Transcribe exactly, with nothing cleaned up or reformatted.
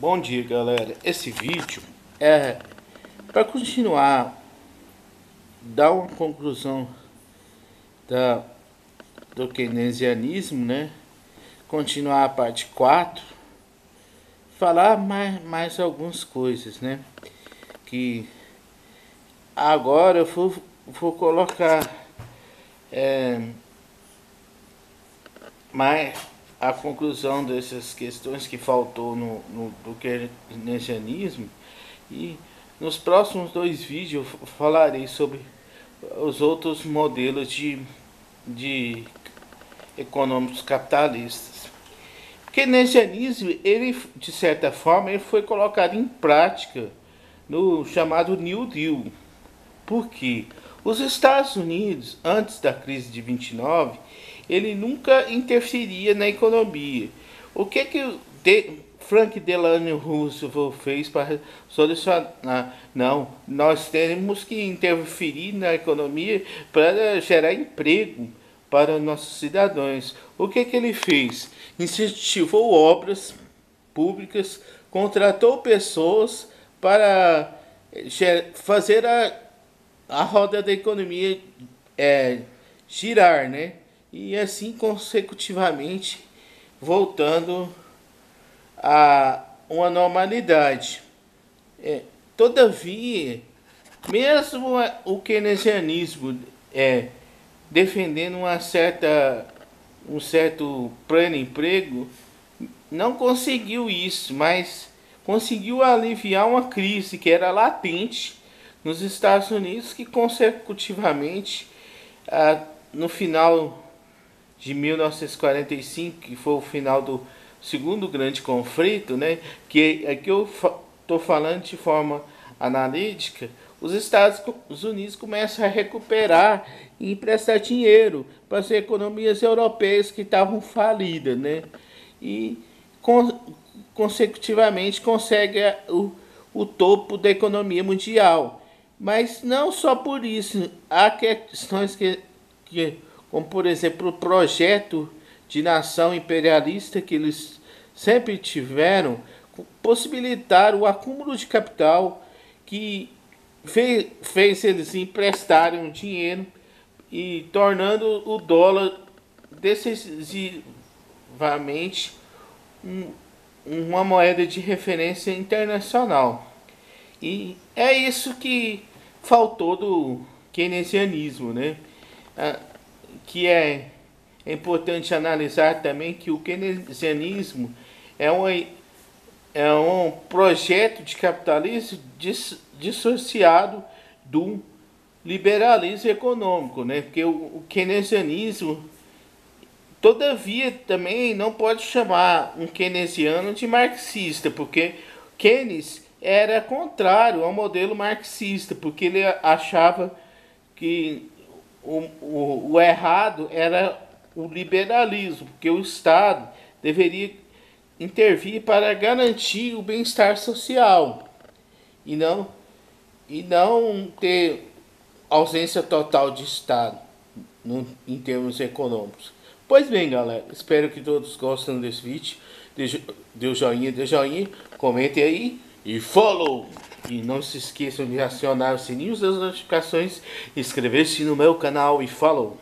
Bom dia, galera. Esse vídeo é para continuar, dar uma conclusão da, do keynesianismo, né? Continuar a parte quatro, falar mais, mais algumas coisas, né? Que agora eu vou, vou colocar é, mais a conclusão dessas questões que faltou no, no do keynesianismo, e nos próximos dois vídeos eu falarei sobre os outros modelos de, de econômicos capitalistas. O keynesianismo, ele, de certa forma, ele foi colocado em prática no chamado New Deal, porque os Estados Unidos, antes da crise de vinte e nove, ele nunca interferia na economia. O que que de Frank Delano Roosevelt fez para solucionar? Não, nós temos que interferir na economia para gerar emprego para nossos cidadãos. O que que ele fez? Incentivou obras públicas, contratou pessoas para fazer a, a roda da economia é, girar, né? E assim consecutivamente voltando a uma normalidade. É, todavia, mesmo o keynesianismo é, defendendo uma certa, um certo pleno emprego, não conseguiu isso, mas conseguiu aliviar uma crise que era latente nos Estados Unidos, que consecutivamente, a, no final de mil novecentos e quarenta e cinco, que foi o final do segundo grande conflito, né? Que aqui eu estou falando de forma analítica. Os Estados Unidos começam a recuperar e emprestar dinheiro para as economias europeias que estavam falidas, né? E con consecutivamente consegue o, o topo da economia mundial. Mas não só por isso, há questões que, que como, por exemplo, o projeto de nação imperialista que eles sempre tiveram, possibilitar o acúmulo de capital que fez, fez eles emprestarem dinheiro e tornando o dólar decisivamente um, uma moeda de referência internacional. E é isso que faltou do keynesianismo, né? Ah, que é importante analisar também que o keynesianismo é um, é um projeto de capitalismo dis, dissociado do liberalismo econômico, né? Porque o, o keynesianismo, todavia, também não pode chamar um keynesiano de marxista, porque Keynes era contrário ao modelo marxista, porque ele achava que O, o, o errado era o liberalismo, porque o Estado deveria intervir para garantir o bem-estar social e não, e não ter ausência total de Estado no, em termos econômicos. Pois bem, galera, espero que todos gostem desse vídeo. Dê o joinha, dê o joinha, comentem aí e follow! E não se esqueçam de acionar o sininho das notificações, inscrever-se no meu canal e falou!